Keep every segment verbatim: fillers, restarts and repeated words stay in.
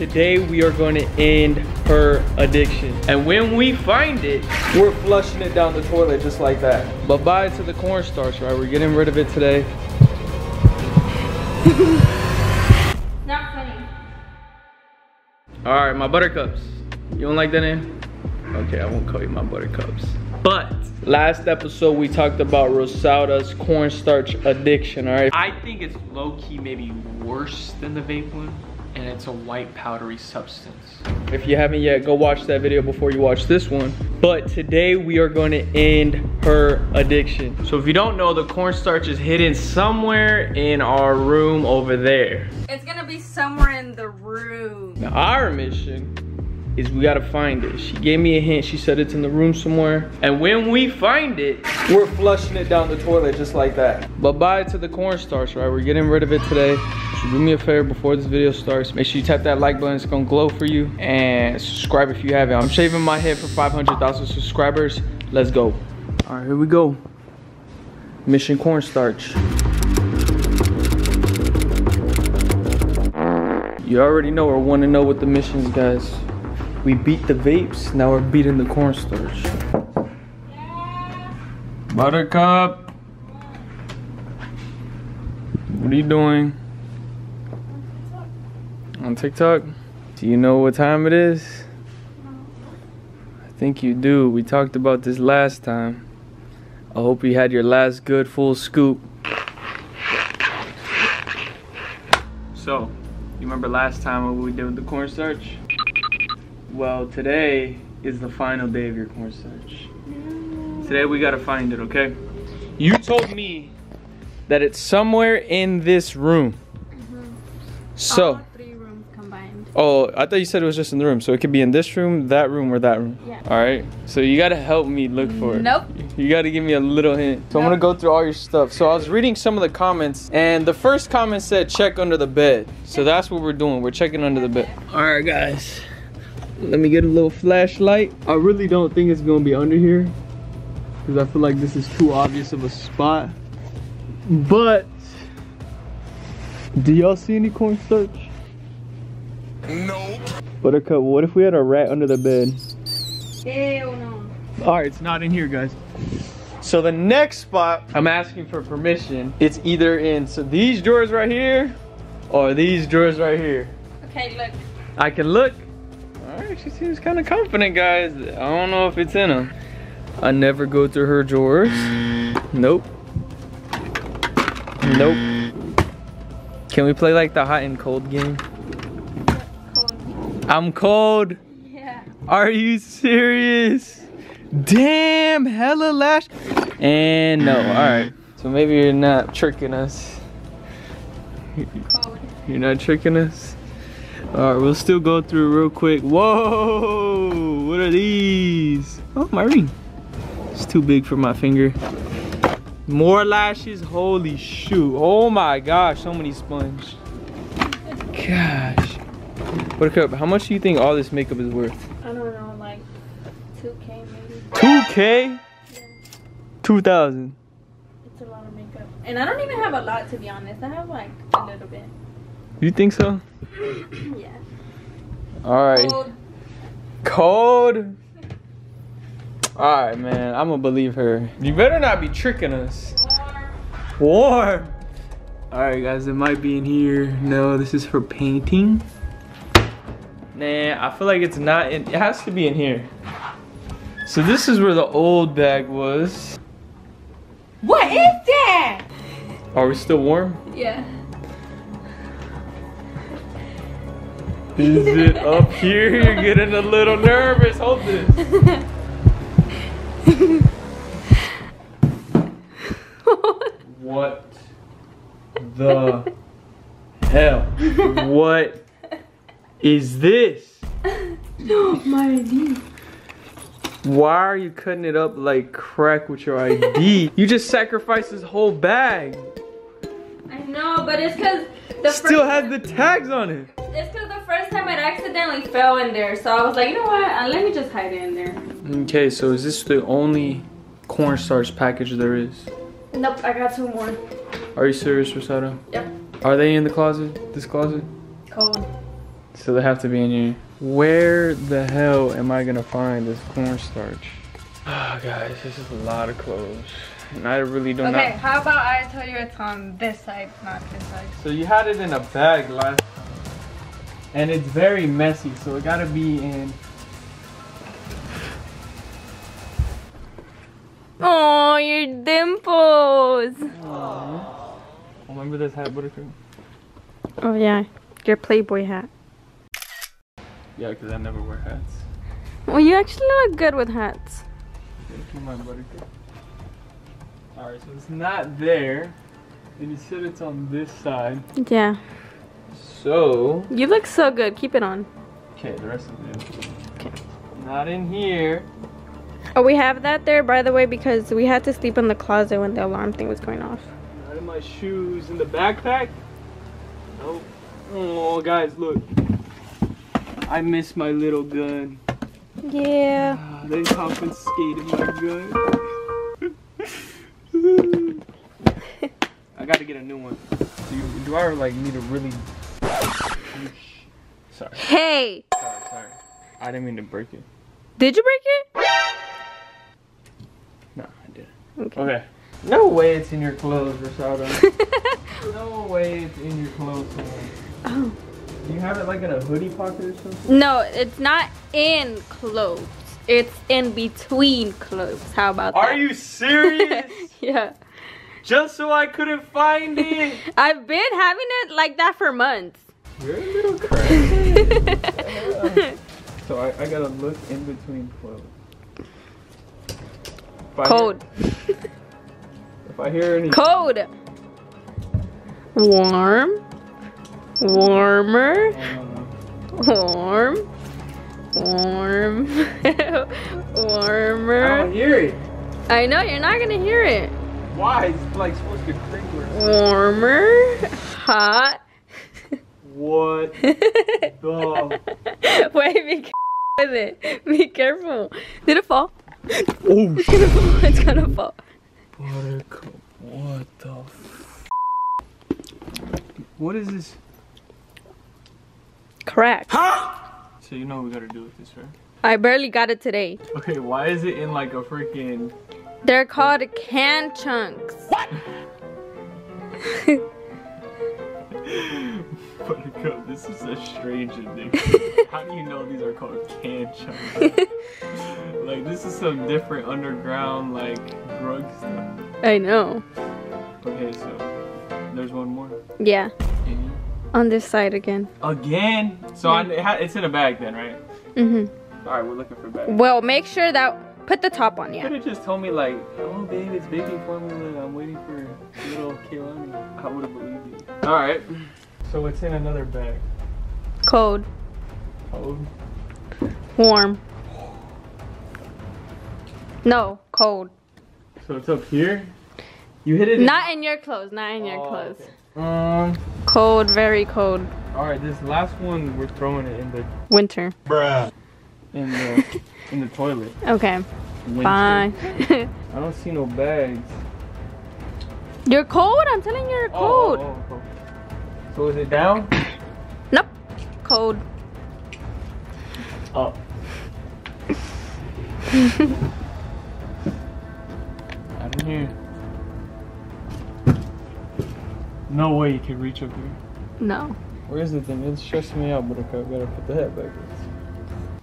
Today we are going to end her addiction. And when we find it, we're flushing it down the toilet just like that. Bye-bye to the cornstarch, right? We're getting rid of it today. Not funny. All right, my buttercups. You don't like that name? Okay, I won't call you my buttercups. But last episode we talked about Rosalda's cornstarch addiction, all right? I think it's low-key maybe worse than the vape one, and it's a white powdery substance. If you haven't yet, go watch that video before you watch this one. But today we are going to end her addiction. So if you don't know, the cornstarch is hidden somewhere in our room over there. It's gonna be somewhere in the room. Now, our mission is we gotta find it. She gave me a hint. She said it's in the room somewhere. And when we find it, we're flushing it down the toilet just like that. Bye-bye to the cornstarch, right? We're getting rid of it today. So do me a favor before this video starts. Make sure you tap that like button. It's gonna glow for you. And subscribe if you haven't. I'm shaving my head for five hundred thousand subscribers. Let's go. All right, here we go. Mission cornstarch. You already know or wanna know what the mission is, guys. We beat the vapes, now we're beating the cornstarch. Yeah. Buttercup. What are you doing? On TikTok? Do you know what time it is? No. I think you do. We talked about this last time. I hope you had your last good full scoop. So, you remember last time what we did with the cornstarch? Well, today is the final day of your cornstarch. No. Today we gotta find it, okay? You told me that it's somewhere in this room. Mm-hmm. So. All three rooms combined. Oh, I thought you said it was just in the room. So it could be in this room, that room, or that room. Yeah. All right. So you gotta help me look for it. Nope. You gotta give me a little hint. So nope. I'm gonna go through all your stuff. So I was reading some of the comments, and the first comment said, check under the bed. So that's what we're doing. We're checking under the bed. All right, guys. Let me get a little flashlight. I really don't think it's gonna be under here because I feel like this is too obvious of a spot. But do y'all see any cornstarch? No. Buttercup, what if we had a rat under the bed? Hell no. All right, it's not in here, guys. So the next spot, I'm asking for permission. It's either in so these drawers right here or these drawers right here. Okay, look. I can look. She seems kind of confident, guys. I don't know if it's in them. I never go through her drawers. Nope. Nope. Can we play like the hot and cold game? Cold. I'm cold. Yeah. Are you serious? Damn, hella lash. And no, all right. So maybe you're not tricking us. Cold. You're not tricking us? All right, we'll still go through real quick. Whoa, what are these? Oh, my ring. It's too big for my finger. More lashes, holy shoot. Oh my gosh, so many sponge. Gosh. Buttercup, how much do you think all this makeup is worth? I don't know, like two K maybe. two K? Yeah. two thousand. It's a lot of makeup. And I don't even have a lot, to be honest. I have like a little bit. You think so? Yeah. All right. Cold. Cold? All right, man. I'm going to believe her. You better not be tricking us. Warm. Warm. All right, guys. It might be in here. No, this is her painting. Nah, I feel like it's not in. It has to be in here. So this is where the old bag was. What is that? Are we still warm? Yeah. Is it up here? You're getting a little nervous. Hold this. What the hell? What is this? No, my I D. Why are you cutting it up like crack with your I D? You just sacrificed this whole bag. I know, but it's because the still has the tags on it. It's because the first time it accidentally fell in there, so I was like, you know what, uh, let me just hide it in there. Okay, so is this the only cornstarch package there is? Nope, I got two more. Are you serious, Rosalda? Yep. Are they in the closet? This closet? Cold. So they have to be in here. Where the hell am I gonna find this cornstarch? Oh, guys, this is a lot of clothes. And I really don't know. Okay, not... how about I tell you it's on this side, not this side. So you had it in a bag last time. And it's very messy, so it gotta be in... Oh, your dimples! Aww. Remember this hat, Buttercream? Oh yeah, your Playboy hat. Yeah, because I never wear hats. Well, you actually look good with hats. Thank you, my Buttercream. Alright, so it's not there. And you said it's on this side. Yeah. So... You look so good. Keep it on. Okay, the rest of it. Okay. Not in here. Oh, we have that there, by the way, because we had to sleep in the closet when the alarm thing was going off. Not in my shoes. In the backpack? Nope. Oh, guys, look. I miss my little gun. Yeah. Ah, they confiscated my gun. I gotta get a new one. Do, you, do I like need to really... Sorry. Hey! Sorry, sorry. I didn't mean to break it. Did you break it? No, I didn't. Okay. Okay. No way it's in your clothes, Rosalda. No way it's in your clothes. Man. Oh. Do you have it like in a hoodie pocket or something? No, it's not in clothes. It's in between clothes. How about Are that? Are you serious? Yeah. Just so I couldn't find it. I've been having it like that for months. You're a little crazy. Yeah. So I, I gotta look in between clothes. If Cold. Hear, if I hear any Cold. Warm. Warmer. Warm. Warm. Warmer. I don't hear it. I know, you're not gonna hear it. Why? It's like supposed to crinkle. Warmer. Hot. What the? Wait, be careful with it. Be careful. Did it fall? Oh, it's gonna fall. Buttercup, what the f? What is this? Crack. Huh? So you know what we gotta do with this, right? I barely got it today. Okay, why is it in like a freaking... They're called can chunks. What? Buttercup, this is a strange thing. How do you know these are called can chunks? Like, this is some different underground, like, drug stuff. I know. Okay, so, there's one more. Yeah. In On this side again. Again? So, yeah. I, it's in a bag then, right? Mm-hmm. Alright, we're looking for a bag. Well, make sure that, put the top on, yeah. You could've just told me, like, oh, babe, it's baby formula, I'm waiting for little Kailani. I would've believed you. Alright. So, it's in another bag. Cold. Cold. Warm. No, cold. So it's up here? You hit it in... Not in your clothes, not in oh, your clothes. Okay. Um, cold, very cold. Alright, this last one, we're throwing it in the... Winter. Bruh. In the, in the toilet. Okay. Winter. Fine. I don't see no bags. You're cold, I'm telling you, you're cold. Oh, oh, oh. So is it down? Nope. Cold. Up. Oh. Here. No way you can reach up here. No. Where is the thing? It's stressing me out, Buttercup. Gotta put the hat back.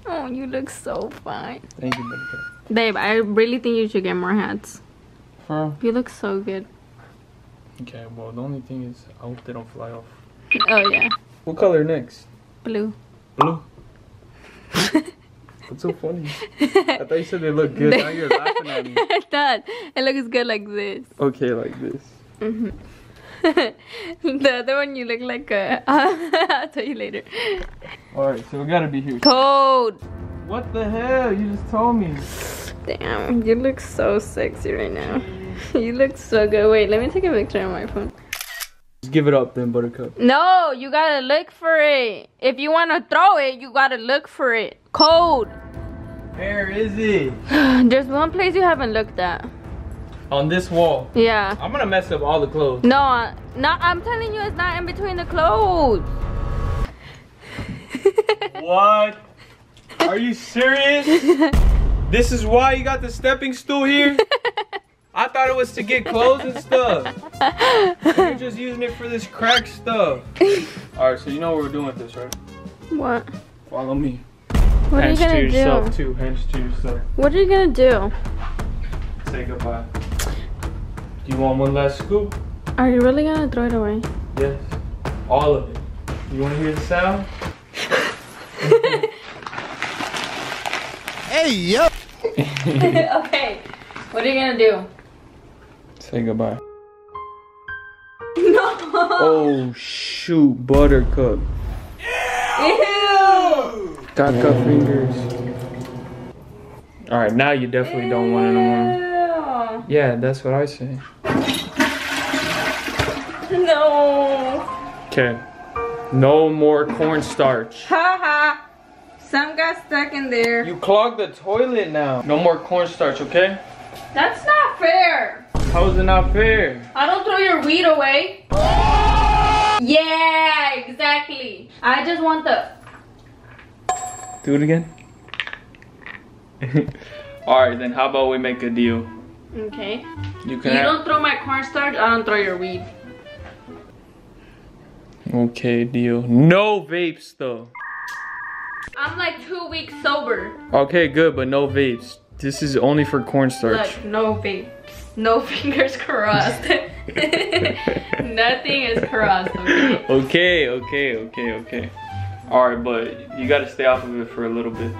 Oh, you look so fine. Thank you, Buttercup. Babe, I really think you should get more hats. Huh? You look so good. Okay, well, the only thing is, I hope they don't fly off. Oh, yeah. What color next? Blue. Blue? It's so funny. I thought you said they look good. Now you're laughing at me. I thought it looks good like this. Okay, like this. Mm-hmm. The other one, you look like a... I'll tell you later. Alright, so we gotta be here. Cold. What the hell? You just told me. Damn, you look so sexy right now. You look so good. Wait, let me take a picture on my phone. Just give it up then, Buttercup. No, you gotta look for it. If you wanna throw it, you gotta look for it. Cold. Where is it? There's one place you haven't looked at. On this wall? Yeah. I'm gonna mess up all the clothes. No, no, I'm telling you, it's not in between the clothes. What? Are you serious? This is why you got the stepping stool here? I thought it was to get clothes and stuff. And you're just using it for this crack stuff. Alright, so you know what we're doing with this, right? What? Follow me. What hands are you gonna to yourself, do? Too. Hands to yourself. What are you gonna do? Say goodbye. Do you want one last scoop? Are you really gonna throw it away? Yes. All of it. You wanna hear the sound? Hey, yo! Okay. What are you gonna do? Say goodbye. No! Oh, shoot. Buttercup. Ew! Caca fingers. Alright, now you definitely Ew. Don't want it anymore. Yeah, that's what I say. No. Okay. No more cornstarch. Haha. Some got stuck in there. You clogged the toilet now. No more cornstarch, okay? That's not fair. How is it not fair? I don't throw your weed away. Yeah, exactly. I just want the... Do it again. Alright, then how about we make a deal? Okay. You can. You don't throw my cornstarch, I don't throw your weed. Okay, deal. No vapes though. I'm like two weeks sober. Okay, good, but no vapes. This is only for cornstarch. Look, no vapes. No fingers crossed. Nothing is crossed, okay? Okay, okay, okay, okay. Alright, but you gotta stay off of it for a little bit.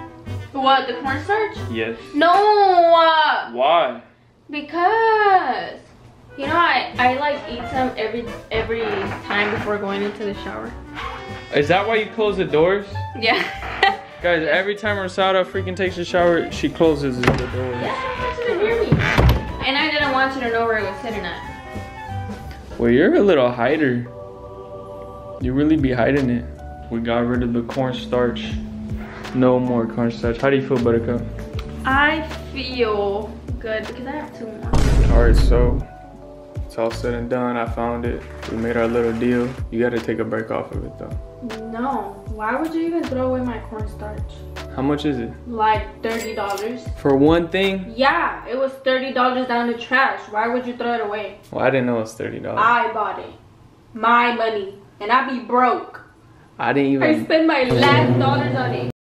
What, the cornstarch? Yes. No! Uh, Why? Because... You know, I, I like eat some every every time before going into the shower. Is that why you close the doors? Yeah. Guys, every time Rosalda freaking takes a shower, she closes the doors. Yeah, I didn't want you to hear me. And I didn't want you to know where I was sitting at. Well, you're a little hider. You really be hiding it. We got rid of the cornstarch. No more cornstarch. How do you feel, Buttercup? I feel good because I have two more. Alright, so... It's all said and done. I found it. We made our little deal. You got to take a break off of it though. No. Why would you even throw away my cornstarch? How much is it? Like thirty dollars. For one thing? Yeah. It was thirty dollars down the trash. Why would you throw it away? Well, I didn't know it was thirty dollars. I bought it. My money. And I be broke. I didn't even... I spent my last dollars on it.